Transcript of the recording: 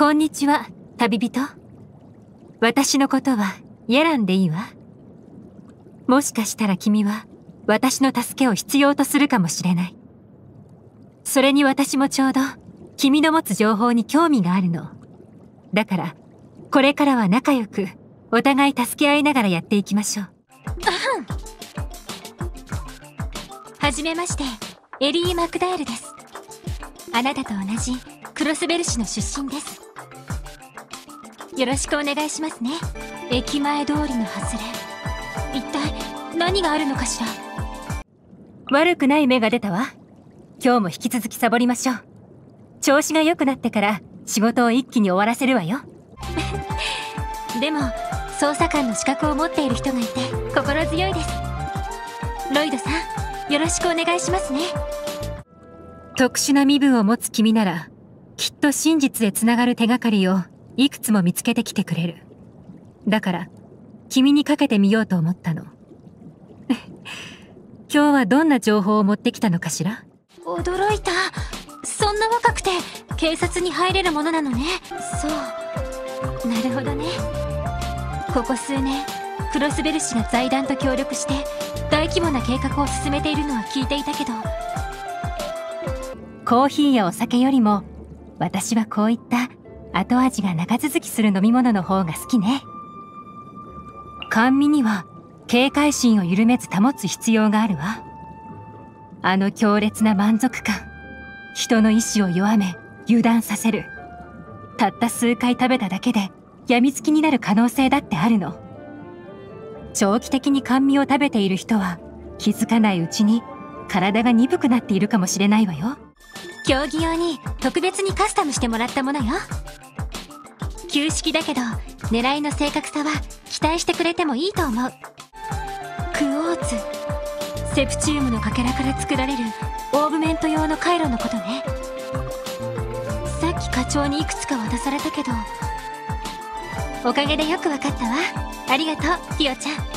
こんにちは、旅人。私のことはイエランでいいわ。もしかしたら君は私の助けを必要とするかもしれない。それに私もちょうど君の持つ情報に興味があるの。だからこれからは仲良くお互い助け合いながらやっていきましょう。はじめまして、エリー・マクダールです。あなたと同じクロスベル市の出身です。よろしくお願いしますね。駅前通りの外れ。一体何があるのかしら。悪くない芽が出たわ。今日も引き続きサボりましょう。調子が良くなってから仕事を一気に終わらせるわよ。でも捜査官の資格を持っている人がいて心強いです。ロイドさん、よろしくお願いしますね。特殊な身分を持つ君ならきっと真実へつながる手がかりをいくつも見つけてきてくれる。だから君にかけてみようと思ったの。今日はどんな情報を持ってきたのかしら。驚いた。そんな若くて警察に入れるものなのね。そう、なるほどね。ここ数年クロスベル氏が財団と協力して大規模な計画を進めているのは聞いていたけど、コーヒーやお酒よりも私はこういった後味が長続きする飲み物の方が好きね。甘味には警戒心を緩めず保つ必要があるわ。あの強烈な満足感、人の意志を弱め油断させる。たった数回食べただけで病みつきになる可能性だってあるの。長期的に甘味を食べている人は気づかないうちに体が鈍くなっているかもしれないわよ。競技用に特別にカスタムしてもらったものよ。旧式だけど狙いの正確さは期待してくれてもいいと思う。クォーツ、セプチウムのかけらから作られるオーブメント用の回路のことね。さっき課長にいくつか渡されたけど、おかげでよくわかったわ。ありがとう、ひよちゃん。